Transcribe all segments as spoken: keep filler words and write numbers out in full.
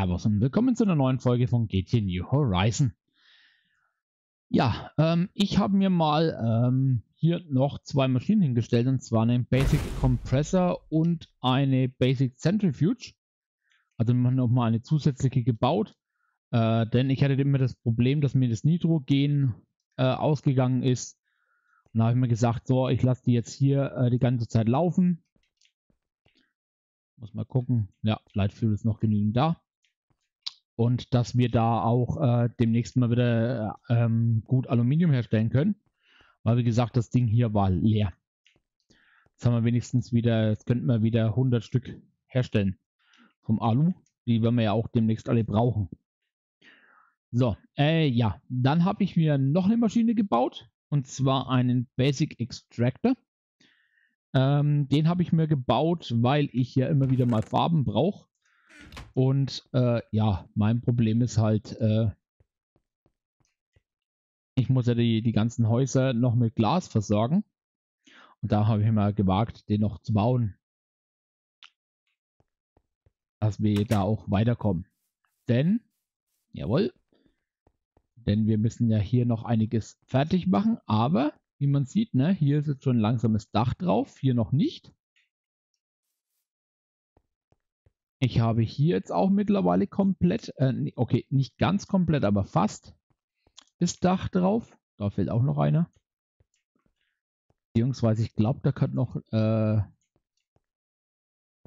Servus und willkommen zu einer neuen Folge von G T New Horizons. Ja, ähm, ich habe mir mal ähm, hier noch zwei Maschinen hingestellt, und zwar einen Basic Compressor und eine Basic Centrifuge. Also nochmal eine zusätzliche gebaut, äh, denn ich hatte immer das Problem, dass mir das Nitrogen äh, ausgegangen ist. Und da habe ich mir gesagt, so, ich lasse die jetzt hier äh, die ganze Zeit laufen. Muss mal gucken, ja, Leitfuel ist noch genügend da. Und dass wir da auch äh, demnächst mal wieder äh, ähm, gut Aluminium herstellen können. Weil, wie gesagt, das Ding hier war leer. Jetzt haben wir wenigstens wieder, jetzt könnten wir wieder hundert Stück herstellen vom Alu. Die werden wir ja auch demnächst alle brauchen. So, äh, ja, dann habe ich mir noch eine Maschine gebaut. Und zwar einen Basic Extractor. Ähm, den habe ich mir gebaut, weil ich ja immer wieder mal Farben brauche. Und äh, ja, mein Problem ist halt, äh, ich muss ja die, die ganzen Häuser noch mit Glas versorgen. Und da habe ich mal gewagt, den noch zu bauen. Dass wir da auch weiterkommen. Denn, jawohl, denn wir müssen ja hier noch einiges fertig machen, aber wie man sieht, ne, hier ist jetzt schon ein langsames Dach drauf, hier noch nicht. Ich habe hier jetzt auch mittlerweile komplett, äh, okay, nicht ganz komplett, aber fast das Dach drauf. Da fehlt auch noch einer. Beziehungsweise, ich glaube, da könnte noch, äh, da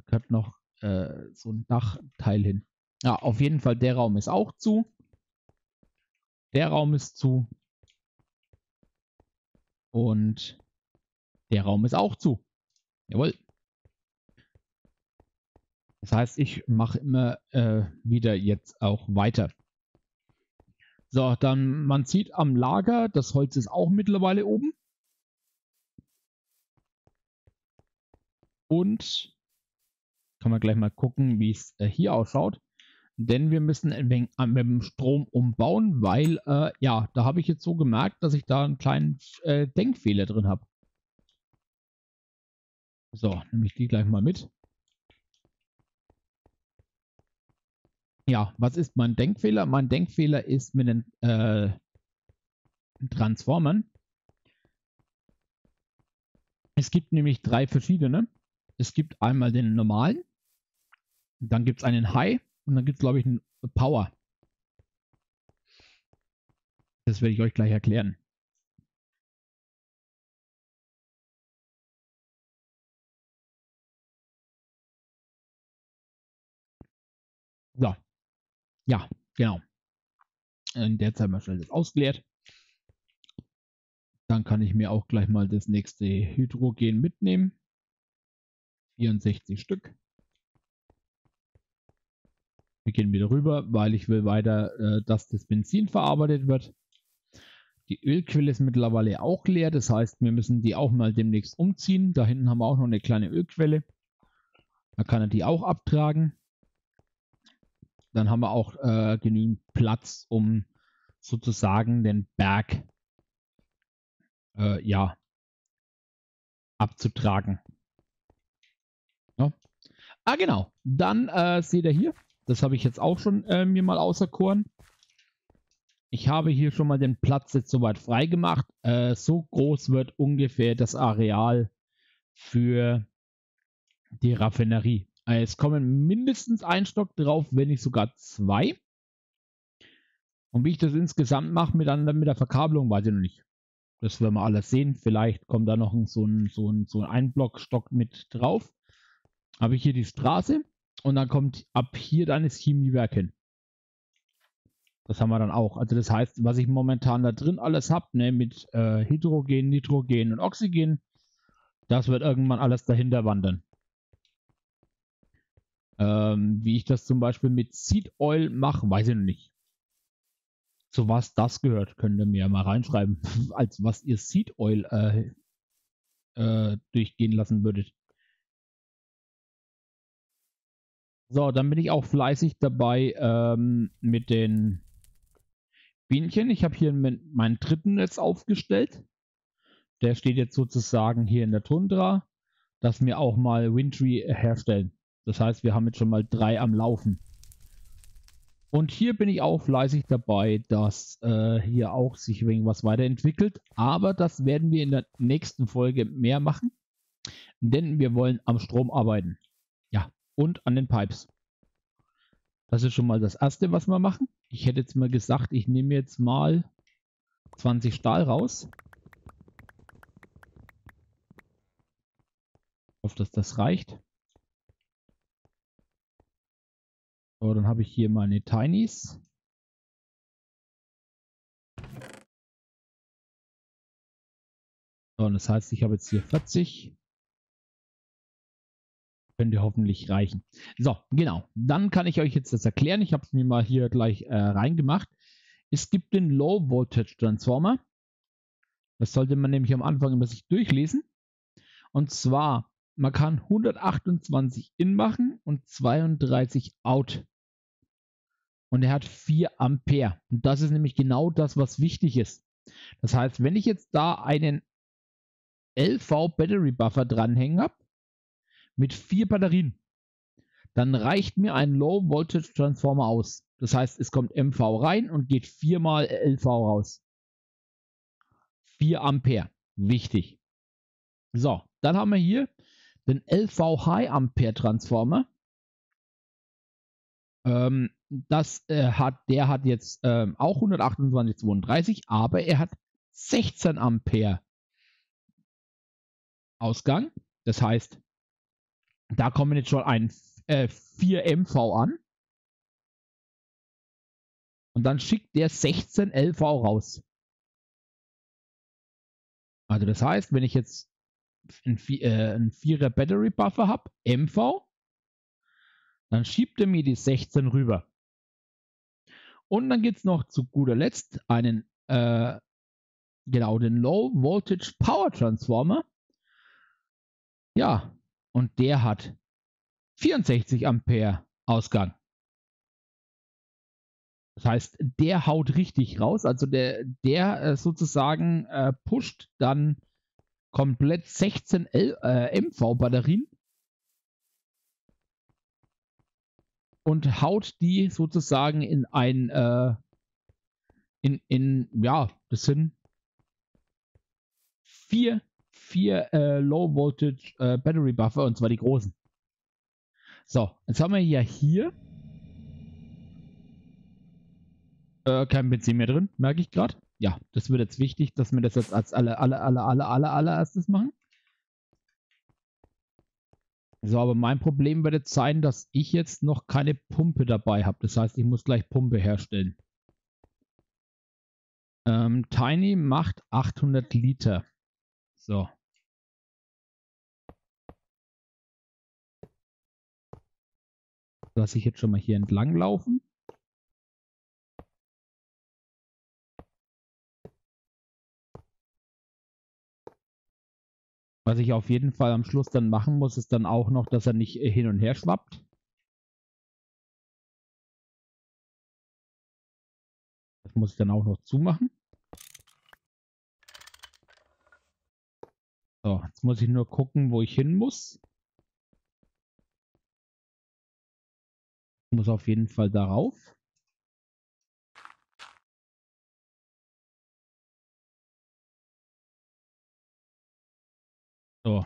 könnte noch äh, so ein Dachteil hin. Ja, auf jeden Fall, der Raum ist auch zu. Der Raum ist zu. Und der Raum ist auch zu. Jawohl. Das heißt, ich mache immer äh, wieder jetzt auch weiter. So, dann, man sieht am Lager, das Holz ist auch mittlerweile oben. Und kann man gleich mal gucken, wie es äh, hier ausschaut. Denn wir müssen ein wenig mit dem Strom umbauen, weil, äh, ja, da habe ich jetzt so gemerkt, dass ich da einen kleinen äh, Denkfehler drin habe. So, nehme ich die gleich mal mit. Ja, was ist mein Denkfehler? Mein Denkfehler ist mit den äh, Transformern. Es gibt nämlich drei verschiedene. Es gibt einmal den normalen, dann gibt es einen High. Und dann gibt es, glaube ich, einen Power. Das werde ich euch gleich erklären. So. Ja, genau. In der Zeit mal schnell das ausgeleert. Dann kann ich mir auch gleich mal das nächste Hydrogen mitnehmen. vierundsechzig Stück. Wir gehen wieder rüber, weil ich will weiter, äh, dass das Benzin verarbeitet wird. Die Ölquelle ist mittlerweile auch leer. Das heißt, wir müssen die auch mal demnächst umziehen. Da hinten haben wir auch noch eine kleine Ölquelle. Da kann er die auch abtragen. Dann haben wir auch äh, genügend Platz, um sozusagen den Berg äh, ja, abzutragen. Ja. Ah genau, dann äh, seht ihr hier. Das habe ich jetzt auch schon äh, mir mal auserkoren. Ich habe hier schon mal den Platz jetzt soweit frei gemacht. Äh, so groß wird ungefähr das Areal für die Raffinerie. Äh, es kommen mindestens ein Stock drauf, wenn nicht sogar zwei. Und wie ich das insgesamt mache mit, mit der Verkabelung, weiß ich noch nicht. Das werden wir alles sehen. Vielleicht kommt da noch so ein, so ein, so ein Einblockstock mit drauf. Habe ich hier die Straße. Und dann kommt ab hier dann das Chemiewerk hin. Das haben wir dann auch. Also das heißt, was ich momentan da drin alles habe, ne, mit äh, Hydrogen, Nitrogen und Oxygen, das wird irgendwann alles dahinter wandern. Ähm, wie ich das zum Beispiel mit Seed Oil mache, weiß ich noch nicht. Zu was das gehört, könnt ihr mir mal reinschreiben, als was ihr Seed Oil äh, äh, durchgehen lassen würdet. So, dann bin ich auch fleißig dabei ähm, mit den Bienchen. Ich habe hier meinen dritten jetzt aufgestellt. Der steht jetzt sozusagen hier in der Tundra, dass wir auch mal Wintry herstellen. Das heißt, wir haben jetzt schon mal drei am Laufen. Und hier bin ich auch fleißig dabei, dass äh, hier auch sich wegen was weiterentwickelt. Aber das werden wir in der nächsten Folge mehr machen. Denn wir wollen am Strom arbeiten. Ja, und an den Pipes. Das ist schon mal das Erste, was wir machen. Ich hätte jetzt mal gesagt, ich nehme jetzt mal zwanzig Stahl raus. Ich hoffe, dass das reicht. So, dann habe ich hier meine Tinies. So, und das heißt, ich habe jetzt hier vierzig. Könnte hoffentlich reichen. So, genau. Dann kann ich euch jetzt das erklären. Ich habe es mir mal hier gleich äh, reingemacht. Es gibt den Low Voltage Transformer. Das sollte man nämlich am Anfang immer sich durchlesen. Und zwar, man kann hundertachtundzwanzig in machen und zweiunddreißig out. Und er hat vier Ampere. Und das ist nämlich genau das, was wichtig ist. Das heißt, wenn ich jetzt da einen L V Battery Buffer dranhängen habe, mit vier Batterien, dann reicht mir ein Low Voltage Transformer aus. Das heißt, es kommt M V rein und geht viermal L V raus. vier Ampere. Wichtig. So, dann haben wir hier den L V High-Ampere-Transformer. Ähm, das, äh, hat, der hat jetzt äh, auch hundertachtundzwanzig, zweiunddreißig, aber er hat sechzehn Ampere Ausgang. Das heißt, da kommen jetzt schon ein äh, vier M V an. Und dann schickt der sechzehn L V raus. Also das heißt, wenn ich jetzt einen äh, vierer Battery Buffer habe, M V, dann schiebt er mir die sechzehn rüber. Und dann gibt es noch zu guter Letzt einen, äh, genau, den Low Voltage Power Transformer. Ja, und der hat vierundsechzig Ampere Ausgang. Das heißt, der haut richtig raus. Also der, der sozusagen äh, pusht dann komplett sechzehn L, äh, M V Batterien und haut die sozusagen in ein, äh, in, in, ja, das sind vier vier äh, Low Voltage äh, Battery Buffer, und zwar die großen. So, jetzt haben wir ja hier äh, kein Benzin mehr drin, merke ich gerade. Ja, das wird jetzt wichtig, dass wir das jetzt als alle, alle, alle, alle, alle, allererstes machen. So, aber mein Problem wird jetzt sein, dass ich jetzt noch keine Pumpe dabei habe. Das heißt, ich muss gleich Pumpe herstellen. Ähm, Tiny macht achthundert Liter. So. Lasse ich jetzt schon mal hier entlang laufen. Was ich auf jeden Fall am Schluss dann machen muss, ist dann auch noch, dass er nicht hin und her schwappt. Das muss ich dann auch noch zumachen. So, jetzt muss ich nur gucken, wo ich hin muss. Ich muss auf jeden Fall darauf. So.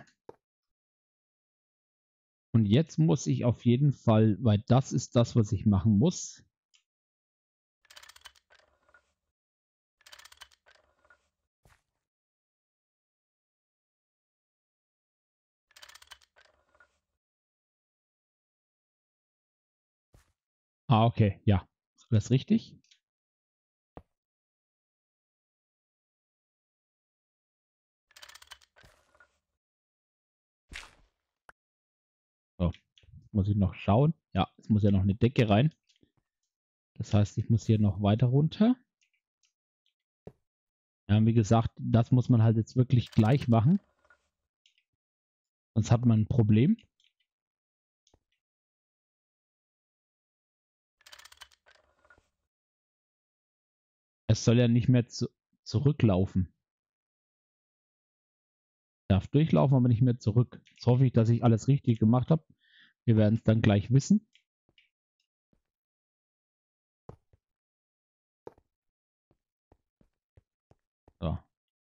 Und jetzt muss ich auf jeden Fall, weil das ist das, was ich machen muss. Ah, okay, ja. Ist das richtig? So, muss ich noch schauen. Ja, es muss ja noch eine Decke rein. Das heißt, ich muss hier noch weiter runter. Ja, wie gesagt, das muss man halt jetzt wirklich gleich machen. Sonst hat man ein Problem. Es soll ja nicht mehr zu zurücklaufen. Darf durchlaufen, aber nicht mehr zurück. Jetzt hoffe ich, dass ich alles richtig gemacht habe. Wir werden es dann gleich wissen.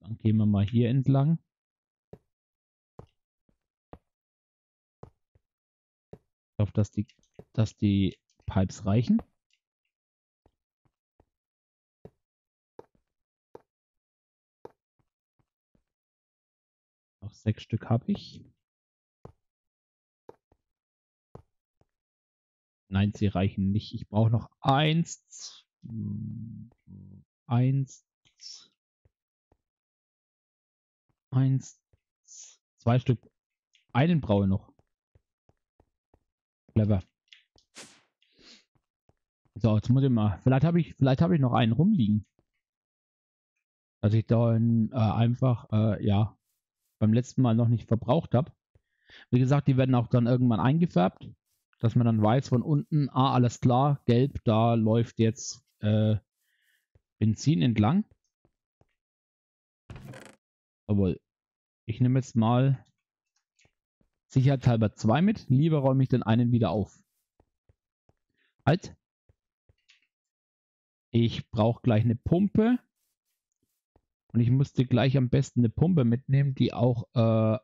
Dann gehen wir mal hier entlang. Ich hoffe, dass die, dass die Pipes reichen. Noch sechs Stück habe ich. Nein, sie reichen nicht. Ich brauche noch eins, eins, eins, zwei Stück. Einen brauche ich noch. Clever. So, jetzt muss ich mal. Vielleicht habe ich, vielleicht habe ich noch einen rumliegen. Dass ich da äh, einfach, äh, ja, beim letzten Mal noch nicht verbraucht habe. Wie gesagt, die werden auch dann irgendwann eingefärbt. Dass man dann weiß von unten, ah, alles klar, gelb, da läuft jetzt äh, Benzin entlang. Jawohl. Ich nehme jetzt mal sicherheitshalber zwei mit. Lieber räume ich den einen wieder auf. Halt. Ich brauche gleich eine Pumpe. Und ich musste gleich am besten eine Pumpe mitnehmen, die auch äh,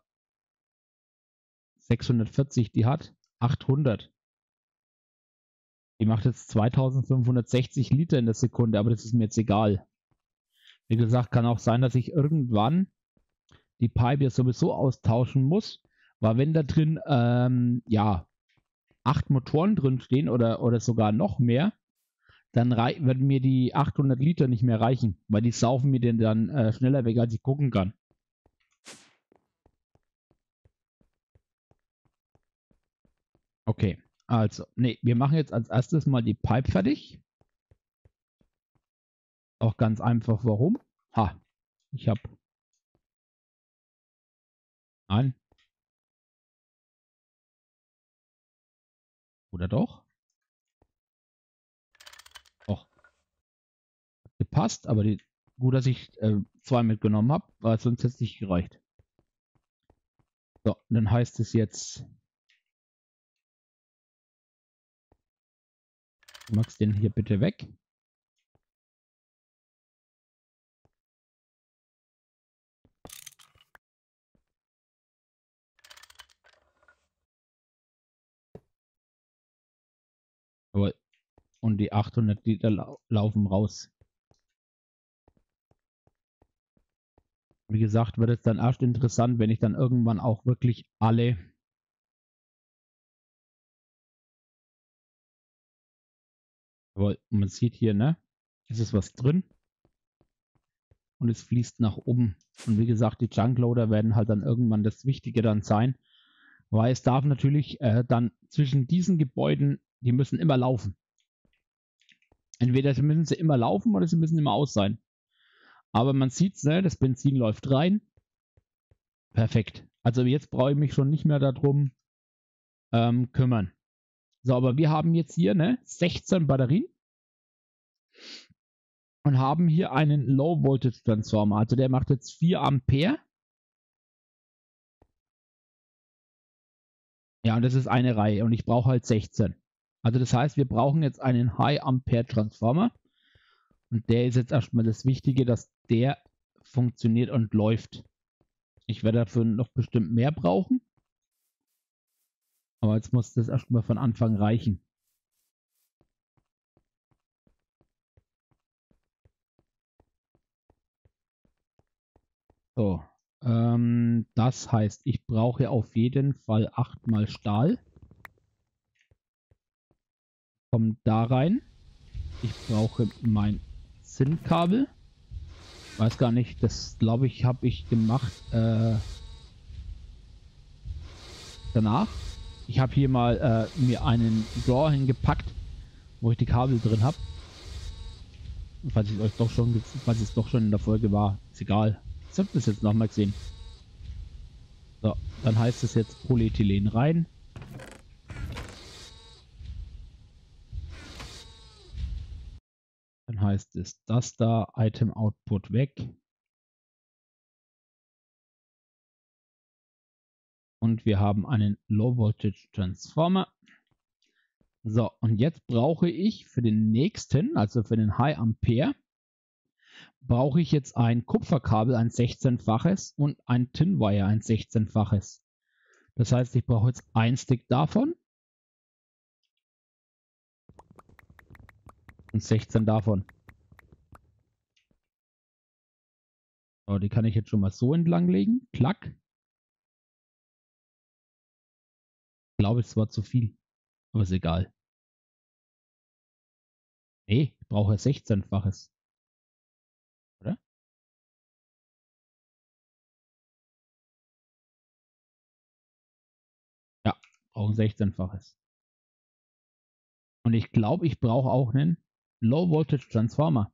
sechshundertvierzig die hat. achthundert. Die macht jetzt zweitausendfünfhundertsechzig Liter in der Sekunde, aber das ist mir jetzt egal. Wie gesagt, kann auch sein, dass ich irgendwann die Pipe ja sowieso austauschen muss, weil wenn da drin ähm, ja acht Motoren drin stehen oder, oder sogar noch mehr, dann wird mir die achthundert Liter nicht mehr reichen, weil die saufen mir den dann äh, schneller weg, als ich gucken kann. Okay, also, nee, wir machen jetzt als erstes mal die Pipe fertig. Auch ganz einfach, warum? Ha, ich habe... Nein. Oder doch? Doch. Hat gepasst, aber die, gut, dass ich äh, zwei mitgenommen habe, weil sonst hätte es nicht gereicht. So, dann heißt es jetzt... Du magst den hier bitte weg. Jawohl. Und die achthundert Liter lau laufen raus. Wie gesagt, wird es dann erst interessant, wenn ich dann irgendwann auch wirklich alle... Jawohl, man sieht hier, ne? Es ist was drin. Und es fließt nach oben. Und wie gesagt, die Junkloader werden halt dann irgendwann das Wichtige dann sein. Weil es darf natürlich äh, dann zwischen diesen Gebäuden, die müssen immer laufen. Entweder müssen sie immer laufen oder sie müssen immer aus sein. Aber man sieht es, ne? Das Benzin läuft rein. Perfekt. Also jetzt brauche ich mich schon nicht mehr darum ähm, kümmern. So, aber wir haben jetzt hier ne, sechzehn Batterien und haben hier einen Low Voltage Transformer. Also der macht jetzt vier Ampere. Ja, und das ist eine Reihe und ich brauche halt sechzehn. Also das heißt, wir brauchen jetzt einen High Ampere Transformer. Und der ist jetzt erstmal das Wichtige, dass der funktioniert und läuft. Ich werde dafür noch bestimmt mehr brauchen. Aber jetzt muss das erstmal von Anfang reichen. So, ähm, das heißt, ich brauche auf jeden Fall acht mal Stahl. Kommt da rein. Ich brauche mein Zinnkabel. Weiß gar nicht, das glaube ich, habe ich gemacht äh, danach. Ich habe hier mal äh, mir einen Drawer hingepackt, wo ich die Kabel drin habe. Falls ich euch doch schon, falls es doch schon in der Folge war, ist egal. Ich habe das jetzt nochmal gesehen. So, dann heißt es jetzt Polyethylen rein. Dann heißt es das da, Item Output weg. Und wir haben einen Low Voltage Transformer. So, und jetzt brauche ich für den nächsten, also für den High Ampere, brauche ich jetzt ein Kupferkabel, ein sechzehnfaches, und ein Tinwire, ein sechzehnfaches. Das heißt, ich brauche jetzt ein Stick davon und sechzehn davon. So, die kann ich jetzt schon mal so entlang legen. Klack. Ich glaube, es war zu viel, aber ist egal. Nee, ich brauche sechzehnfaches. Oder? Ja, brauche sechzehnfaches. Und ich glaube, ich brauche auch einen Low Voltage Transformer.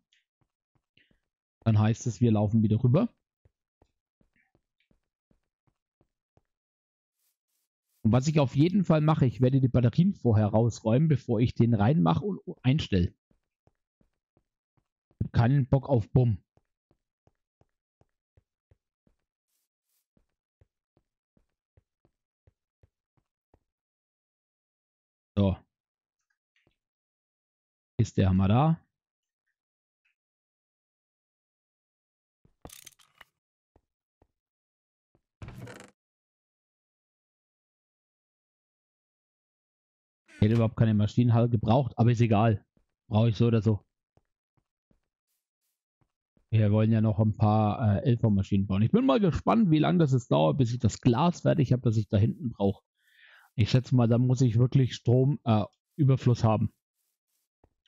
Dann heißt es, wir laufen wieder rüber. Und was ich auf jeden Fall mache, ich werde die Batterien vorher rausräumen, bevor ich den reinmache und einstelle. Ich habe keinen Bock auf Bumm. So. Ist der Hammer da? Ich hätte überhaupt keine Maschinenhalle gebraucht, aber ist egal. Brauche ich so oder so. Wir wollen ja noch ein paar äh, L V-Maschinen bauen. Ich bin mal gespannt, wie lange das jetzt dauert, bis ich das Glas fertig habe, das ich da hinten brauche. Ich schätze mal, da muss ich wirklich Stromüberfluss äh, haben.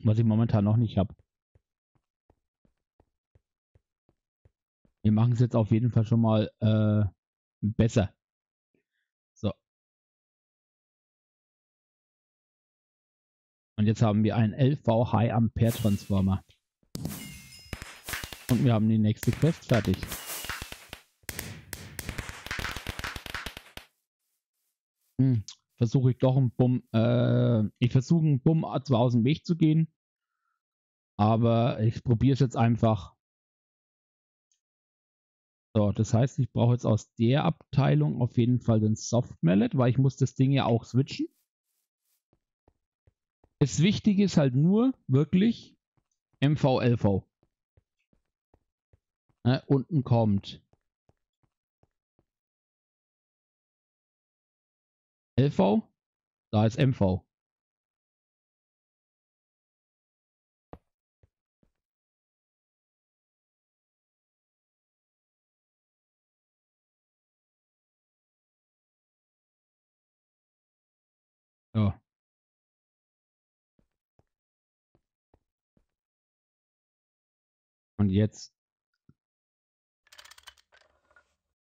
Was ich momentan noch nicht habe. Wir machen es jetzt auf jeden Fall schon mal äh, besser. Und jetzt haben wir einen L V-High-Ampere-Transformer. Und wir haben die nächste Quest fertig. Hm, versuche ich doch einen Bumm. Äh, ich versuche einen Bumm zwar aus dem Weg zu gehen. Aber ich probiere es jetzt einfach. So, das heißt, ich brauche jetzt aus der Abteilung auf jeden Fall den Soft Mallet, weil ich muss das Ding ja auch switchen. Das Wichtige ist halt nur wirklich M V L V. Äh, unten kommt L V, da ist M V. Ja. Und jetzt.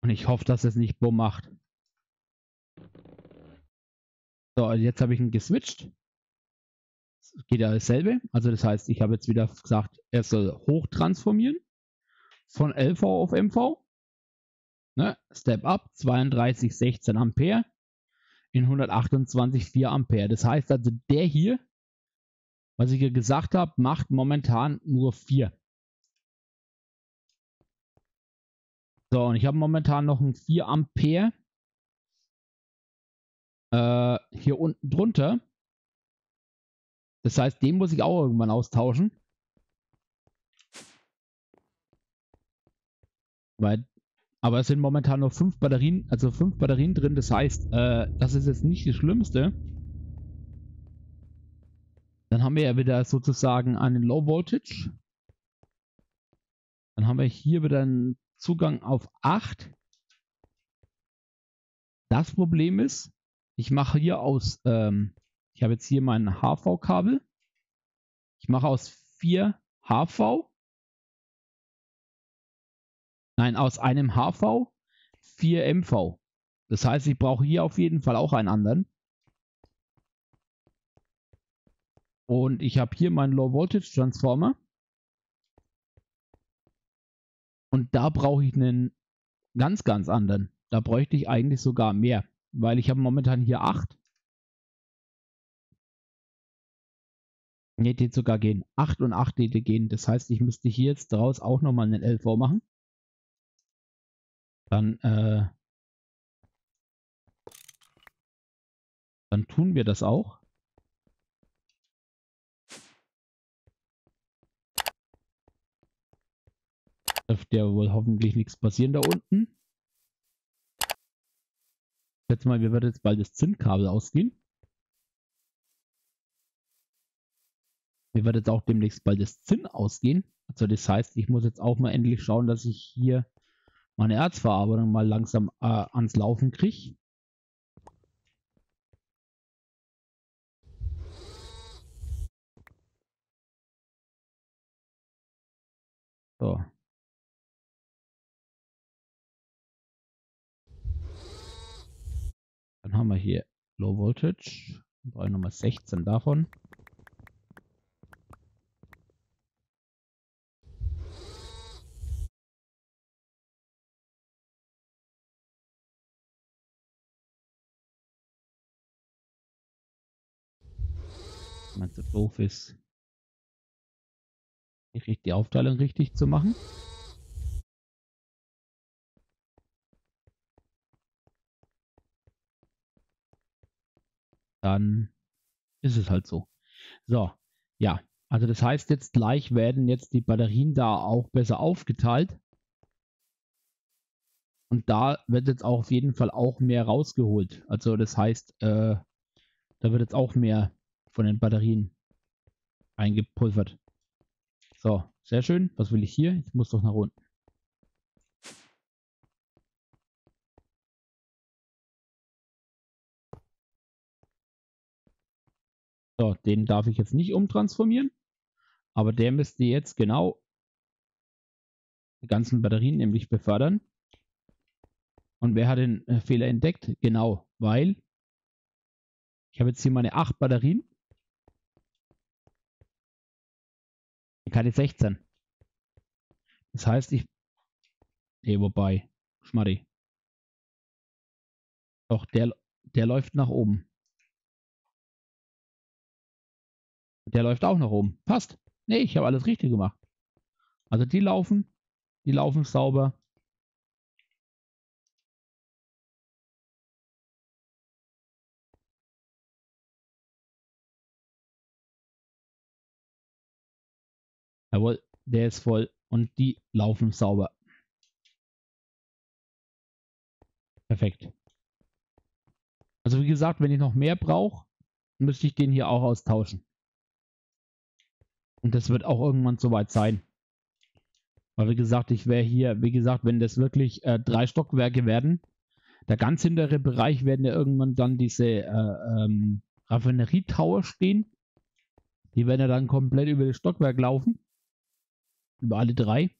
Und ich hoffe, dass es nicht bumm macht. So, jetzt habe ich ihn geswitcht. Es geht ja dasselbe. Also das heißt, ich habe jetzt wieder gesagt, er soll hoch transformieren. Von L V auf M V. Ne? Step up, zweiunddreißig, sechzehn Ampere. In hundertachtundzwanzig, vier Ampere. Das heißt also, der hier, was ich ja gesagt habe, macht momentan nur vier. So, und ich habe momentan noch ein vier Ampere äh, hier unten drunter. Das heißt, den muss ich auch irgendwann austauschen. Weil, aber es sind momentan noch fünf Batterien, also fünf Batterien drin. Das heißt, äh, das ist jetzt nicht das Schlimmste. Dann haben wir ja wieder sozusagen einen Low Voltage. Dann haben wir hier wieder einen Zugang auf acht. Das Problem ist, ich mache hier aus, ähm, ich habe jetzt hier mein H V-Kabel. Ich mache aus vier H V. Nein, aus einem H V, vier M V. Das heißt, ich brauche hier auf jeden Fall auch einen anderen. Und ich habe hier meinen Low-Voltage-Transformer. Und da brauche ich einen ganz, ganz anderen. Da bräuchte ich eigentlich sogar mehr. Weil ich habe momentan hier acht. Ne, die sogar gehen. acht und acht die gehen. Das heißt, ich müsste hier jetzt daraus auch nochmal einen L V machen. Dann, äh, dann tun wir das auch. Dürfte ja wohl hoffentlich nichts passieren da unten. Ich schätze mal, wir werden jetzt bald das Zinnkabel ausgehen. Mir wird jetzt auch demnächst bald das Zinn ausgehen. Also das heißt, ich muss jetzt auch mal endlich schauen, dass ich hier meine Erzverarbeitung mal langsam äh, ans Laufen kriege. So. Dann haben wir hier Low Voltage. Ich brauche nochmal sechzehn davon. Wenn es so doof ist, nicht die Aufteilung richtig zu machen. Dann ist es halt so. So, ja, also das heißt jetzt gleich werden jetzt die Batterien da auch besser aufgeteilt. Und da wird jetzt auch auf jeden Fall auch mehr rausgeholt. Also das heißt, äh, da wird jetzt auch mehr von den Batterien eingepulvert. So, sehr schön. Was will ich hier? Ich muss doch nach unten. So, den darf ich jetzt nicht umtransformieren, aber der müsste jetzt genau die ganzen Batterien nämlich befördern. Und wer hat den Fehler entdeckt? Genau, weil ich habe jetzt hier meine acht Batterien. Keine sechzehn. Das heißt, ich... Ne, wobei. Schmarri. Doch, der, der läuft nach oben. Der läuft auch nach oben. Passt. Ne, ich habe alles richtig gemacht. Also die laufen. Die laufen sauber. Jawohl, der ist voll und die laufen sauber. Perfekt. Also wie gesagt, wenn ich noch mehr brauche, müsste ich den hier auch austauschen. Und das wird auch irgendwann soweit sein. Weil wie gesagt, ich wäre hier, wie gesagt, wenn das wirklich äh, drei Stockwerke werden, der ganz hintere Bereich werden ja irgendwann dann diese äh, ähm, Raffinerie-Tower stehen. Die werden ja dann komplett über das Stockwerk laufen. Über alle drei.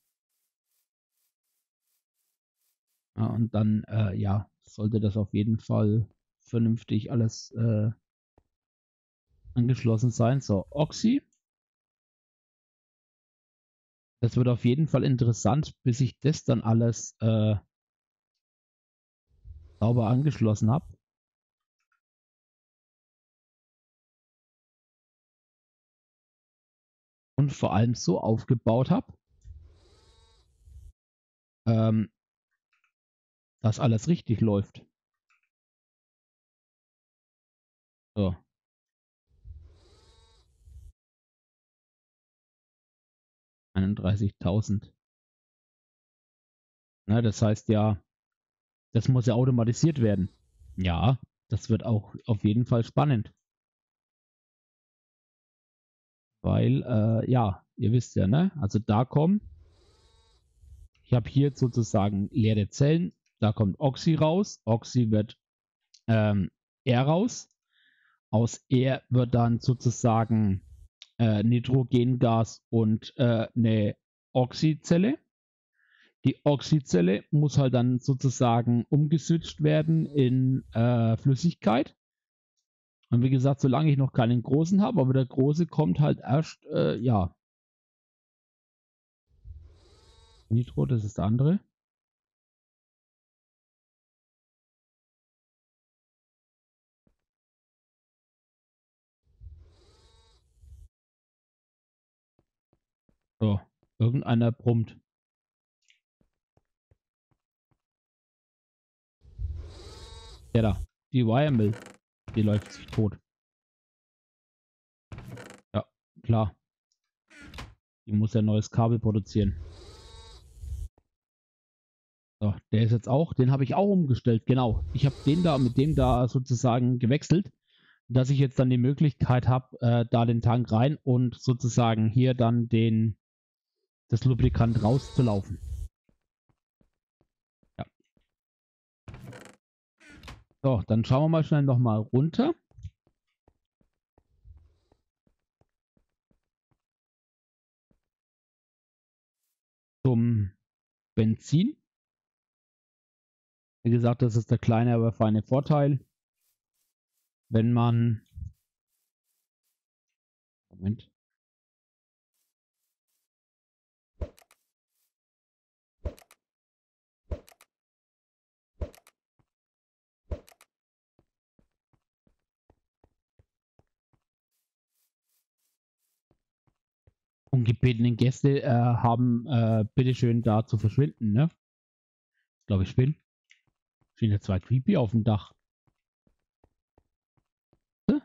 Ja, und dann, äh, ja, sollte das auf jeden Fall vernünftig alles äh, angeschlossen sein. So, Oxy. Das wird auf jeden Fall interessant, bis ich das dann alles äh, sauber angeschlossen habe. Und vor allem so aufgebaut habe, ähm, dass alles richtig läuft. So. einunddreißigtausend. Na, das heißt ja, das muss ja automatisiert werden. Ja, das wird auch auf jeden Fall spannend. Weil, äh, ja, ihr wisst ja, ne? Also da kommen, ich habe hier jetzt sozusagen leere Zellen, da kommt Oxy raus, Oxy wird ähm, R raus, aus R wird dann sozusagen äh, Nitrogengas und äh, eine Oxyzelle. Die Oxyzelle muss halt dann sozusagen umgeswitcht werden in äh, Flüssigkeit. Und wie gesagt, solange ich noch keinen großen habe, aber der große kommt halt erst, äh, ja. Nitro, das ist der andere. So, irgendeiner brummt. Der da, die Wiremill. Die läuft sich tot. Ja, klar. Die muss ja neues Kabel produzieren. So, der ist jetzt auch, den habe ich auch umgestellt, genau. Ich habe den da mit dem da sozusagen gewechselt, dass ich jetzt dann die Möglichkeit habe, äh, da den Tank rein und sozusagen hier dann den, das Lubrikant rauszulaufen. Ja. So, dann schauen wir mal schnell nochmal runter. Zum Benzin. Wie gesagt, das ist der kleine, aber feine Vorteil, wenn man, Moment, ungebetenen Gäste äh, haben, äh, bitteschön da zu verschwinden, ne? Glaube ich, bin. Stehen ja zwei Creepy auf dem Dach. Hä?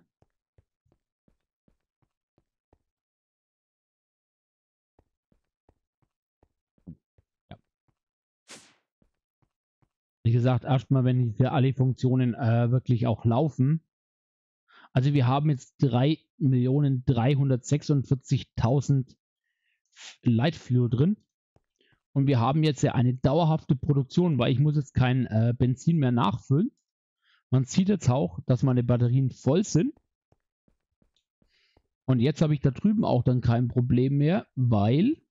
Ja. Wie gesagt, erstmal, wenn diese alle Funktionen äh, wirklich auch laufen. Also wir haben jetzt drei Millionen dreihundertsechsundvierzigtausend Light Fuel drin. Und wir haben jetzt ja eine dauerhafte Produktion, weil ich muss jetzt kein äh, Benzin mehr nachfüllen. Man sieht jetzt auch, dass meine Batterien voll sind. Und jetzt habe ich da drüben auch dann kein Problem mehr, weil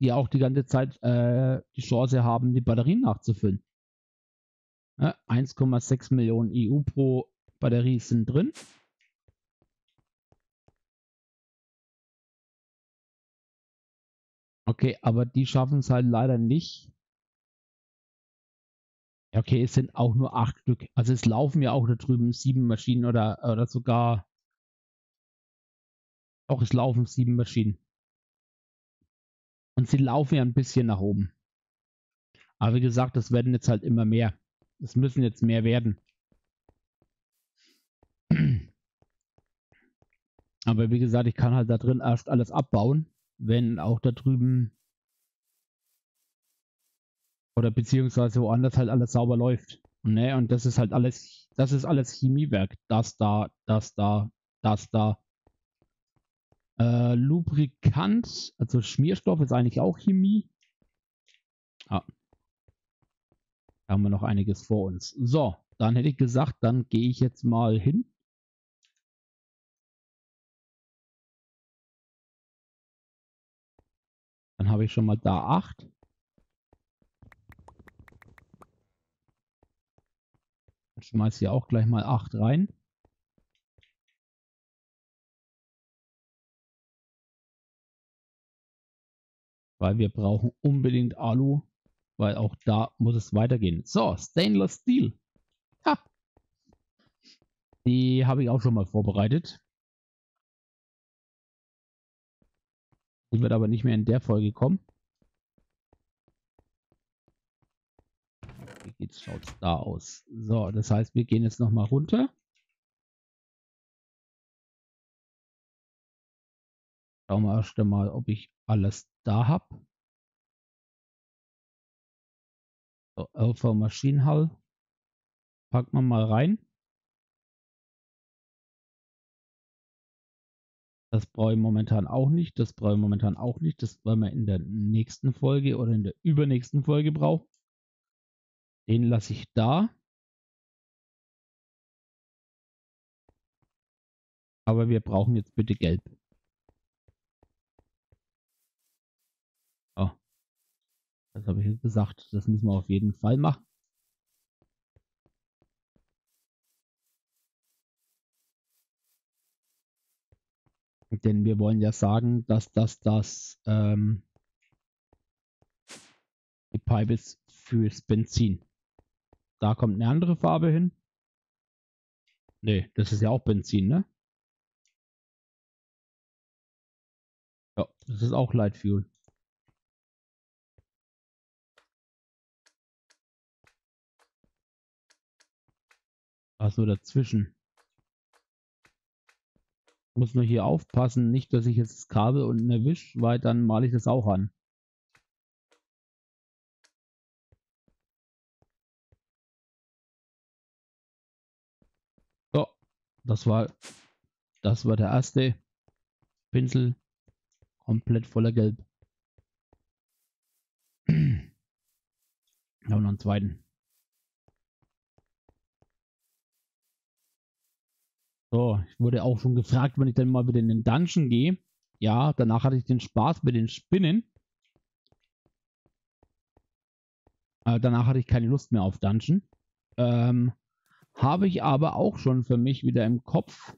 die auch die ganze Zeit äh, die Chance haben, die Batterien nachzufüllen. Ja, eins Komma sechs Millionen E U pro Batterie sind drin. Okay, aber die schaffen es halt leider nicht. Okay, es sind auch nur acht Stück. Also es laufen ja auch da drüben sieben Maschinen oder, oder sogar... Doch, es laufen sieben Maschinen. Und sie laufen ja ein bisschen nach oben. Aber wie gesagt, das werden jetzt halt immer mehr. Es müssen jetzt mehr werden. Aber wie gesagt, ich kann halt da drin erst alles abbauen. Wenn auch da drüben oder beziehungsweise woanders halt alles sauber läuft. Ne? Und das ist halt alles, das ist alles Chemiewerk. Das da, das da, das da. Äh, Lubrikant, also Schmierstoff ist eigentlich auch Chemie. Ah. Da haben wir noch einiges vor uns. So, dann hätte ich gesagt, dann gehe ich jetzt mal hin. Dann habe ich schon mal da acht. Ich schmeiße hier auch gleich mal acht rein. Weil wir brauchen unbedingt Alu, weil auch da muss es weitergehen. So, Stainless Steel. Ha. Die habe ich auch schon mal vorbereitet. Die wird aber nicht mehr in der Folge kommen. Wie geht's, schaut's da aus? So, das heißt, wir gehen jetzt nochmal runter. Schauen wir erst einmal, ob ich alles da habe. So, L V Maschinenhall. Packen wir mal rein. Das brauche ich momentan auch nicht, das brauche ich momentan auch nicht, das wollen wir in der nächsten Folge oder in der übernächsten Folge brauchen. Den lasse ich da. Aber wir brauchen jetzt bitte gelb. Oh. Das habe ich jetzt gesagt, das müssen wir auf jeden Fall machen. Denn wir wollen ja sagen, dass das, das ähm, die Pipe ist fürs Benzin. Da kommt eine andere Farbe hin. Ne, das ist ja auch Benzin, ne? Ja, das ist auch Light Fuel. Also dazwischen. Muss nur hier aufpassen, nicht, dass ich jetzt das Kabel unten erwische, weil dann male ich das auch an. Das war, das war der erste Pinsel, komplett voller Gelb. Ja, und einen zweiten. So, ich wurde auch schon gefragt, wenn ich dann mal wieder in den Dungeon gehe. Ja, danach hatte ich den Spaß mit den Spinnen. Äh, danach hatte ich keine Lust mehr auf Dungeon. Ähm, habe ich aber auch schon für mich wieder im Kopf,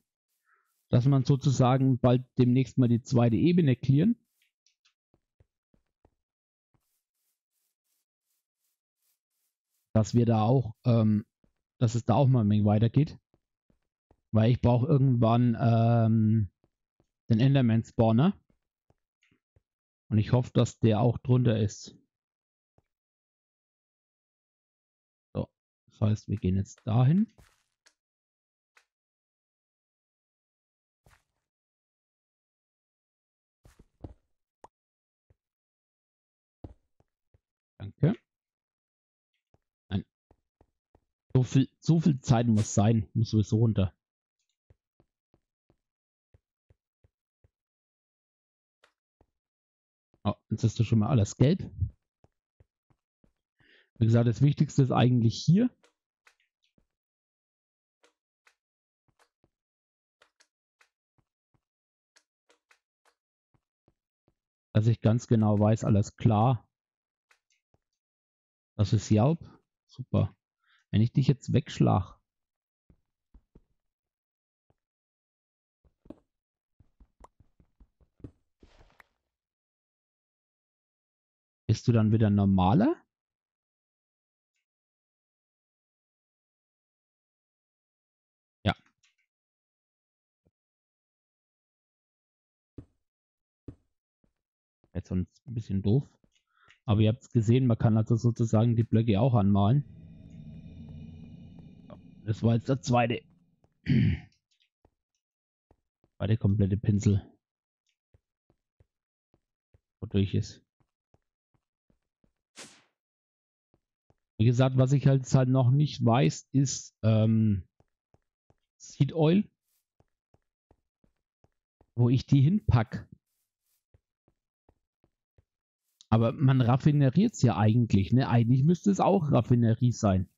dass man sozusagen bald demnächst mal die zweite Ebene clearen. Dass wir da auch, ähm, dass es da auch mal ein wenig weitergeht. Weil ich brauche irgendwann ähm, den Enderman Spawner. Und ich hoffe, dass der auch drunter ist. So, das heißt, wir gehen jetzt dahin. Danke. Nein. So viel, so viel Zeit muss sein. Muss sowieso runter. Oh, jetzt ist das schon mal alles gelb. Wie gesagt, das Wichtigste ist eigentlich hier. Dass ich ganz genau weiß, alles klar. Das ist Jaub. Super. Wenn ich dich jetzt wegschlage. Bist du dann wieder normaler? Ja. Jetzt sonst ein bisschen doof. Aber ihr habt es gesehen, man kann also sozusagen die Blöcke auch anmalen. Das war jetzt der zweite. War der komplette Pinsel. Wodurch ist. Wie gesagt, was ich halt, halt noch nicht weiß, ist ähm, Seed Oil, wo ich die hinpacke. Aber man raffineriert es ja eigentlich, ne? Eigentlich müsste es auch Raffinerie sein.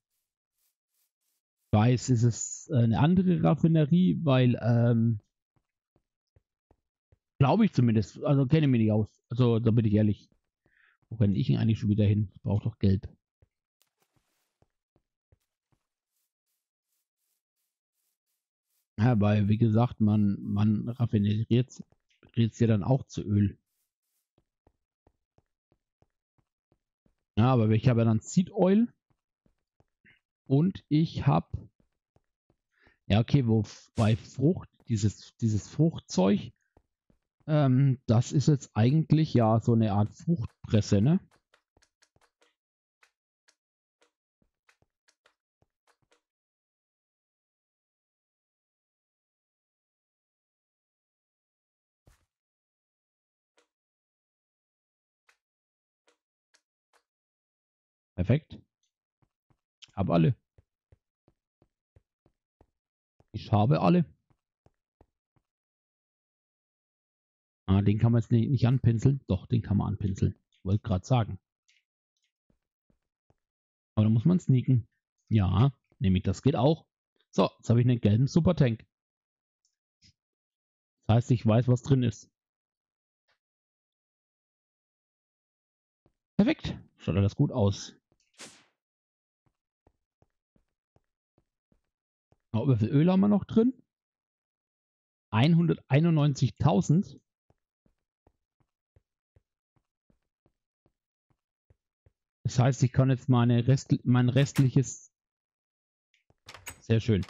Ich weiß, ist es eine andere Raffinerie, weil, ähm, glaube ich zumindest, also kenne ich mich nicht aus. Also da bin ich ehrlich. Wo kann ich ihn eigentlich schon wieder hin? Ich brauche doch Geld. Ja, weil, wie gesagt, man, man raffineriert es ja dann auch zu Öl. Ja, aber ich habe ja dann Seed Oil und ich habe, ja okay, wo bei Frucht, dieses, dieses Fruchtzeug, ähm, das ist jetzt eigentlich ja so eine Art Fruchtpresse, ne? Perfekt. Hab alle. Ich habe alle. Ah, den kann man jetzt nicht, nicht anpinseln. Doch, den kann man anpinseln. Ich wollte gerade sagen. Aber da muss man sneaken. Ja, nämlich das geht auch. So, jetzt habe ich einen gelben Supertank. Das heißt, ich weiß, was drin ist. Perfekt. Schaut alles gut aus. Oh, wie viel Öl haben wir noch drin? hunderteinundneunzigtausend. Das heißt, ich kann jetzt meine Rest, mein restliches, sehr schön,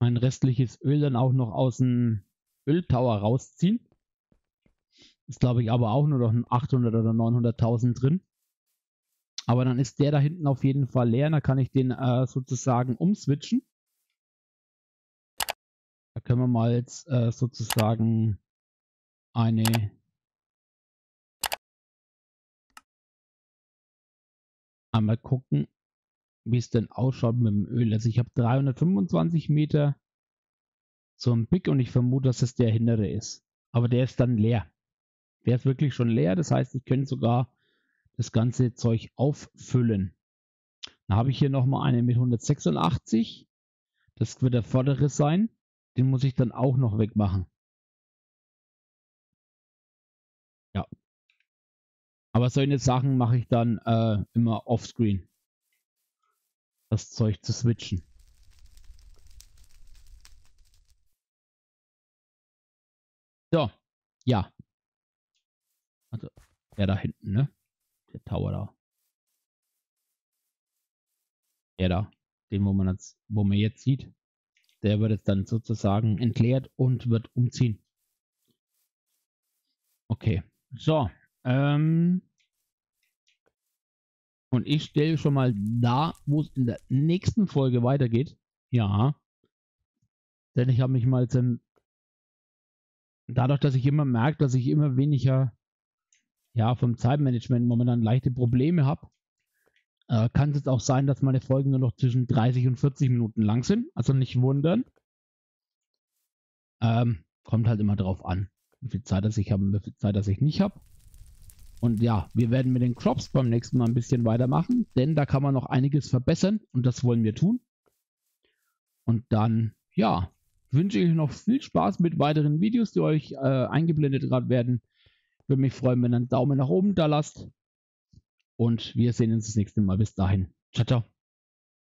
mein restliches Öl dann auch noch aus dem Öltower rausziehen. Ist, glaube ich, aber auch nur noch achthundert oder neunhunderttausend drin. Aber dann ist der da hinten auf jeden Fall leer. Da kann ich den äh, sozusagen umswitchen. Da können wir mal jetzt äh, sozusagen eine einmal gucken, wie es denn ausschaut mit dem Öl. Also ich habe dreihundertfünfundzwanzig Meter zum Pick und ich vermute, dass es der hintere ist. Aber der ist dann leer. Der ist wirklich schon leer. Das heißt, ich könnte sogar das ganze Zeug auffüllen. Dann habe ich hier nochmal eine mit hundertsechsundachtzig. Das wird der vordere sein. Den muss ich dann auch noch wegmachen. Ja. Aber solche Sachen mache ich dann äh, immer offscreen. Das Zeug zu switchen. So, ja. Also, der da hinten, ne? Der Tower da. Der da. Den, wo man jetzt, wo man jetzt sieht. Der wird jetzt dann sozusagen entleert und wird umziehen. Okay. So. Ähm. Und ich stelle schon mal da, wo es in der nächsten Folge weitergeht. Ja. Denn ich habe mich mal zum... Dadurch, dass ich immer merke, dass ich immer weniger, ja, vom Zeitmanagement momentan leichte Probleme habe, äh, kann es jetzt auch sein, dass meine Folgen nur noch zwischen dreißig und vierzig Minuten lang sind. Also nicht wundern. Ähm, kommt halt immer drauf an, wie viel Zeit das ich habe und wie viel Zeit das ich nicht habe. Und ja, wir werden mit den Crops beim nächsten Mal ein bisschen weitermachen, denn da kann man noch einiges verbessern und das wollen wir tun. Und dann, ja, wünsche ich noch viel Spaß mit weiteren Videos, die euch äh, eingeblendet gerade werden. Würde mich freuen, wenn ihr einen Daumen nach oben da lasst. Und wir sehen uns das nächste Mal. Bis dahin. Ciao, ciao.